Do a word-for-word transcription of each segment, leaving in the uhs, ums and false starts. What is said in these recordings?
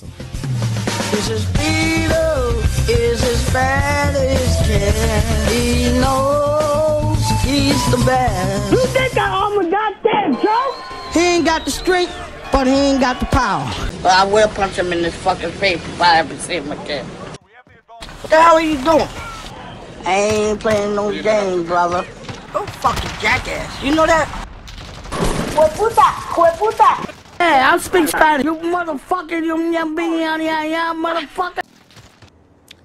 This is Beetlejuice, is as bad as candy. He knows he's the best. You think I'm a goddamn joke? He ain't got the strength, but he ain't got the power. Well, I will punch him in his fucking face if I ever see him again. What the hell are you doing? I ain't playing no game, brother. You're a fucking jackass. You know that? Puta, puta. Hey, I speak Spanish. You motherfucker, you motherfucker.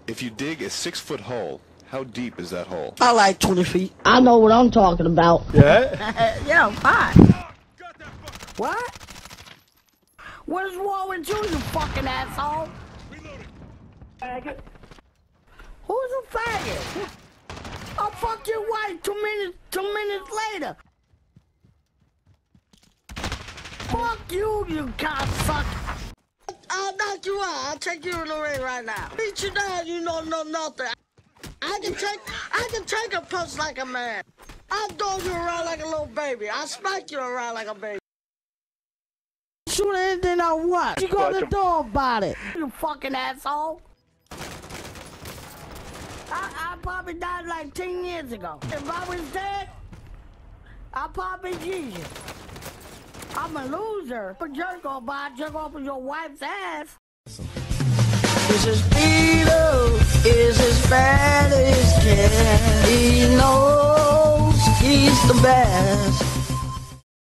If you dig a six foot hole, how deep is that hole? I like twenty feet. I know what I'm talking about. Yeah? Yeah, fine. What? What is wrong with you, you fucking asshole? Faggot. Who's a faggot? I'll fuck your wife two minutes, two minutes later. Fuck you, you cocksucker. I'll knock you out. I'll take you in the ring right now. Beat you down, you don't know nothing. I can take, I can take a punch like a man. I'll dog you around like a little baby. I'll smack you around like a baby. Shoot anything I want. You gonna do about it, you fucking asshole? I, I probably died like ten years ago. If I was dead, I'd probably be Jesus. I'm a loser. But jerk off, but I jerk off with your wife's ass. This is Beetlejuice, is as bad as can. He knows he's the best.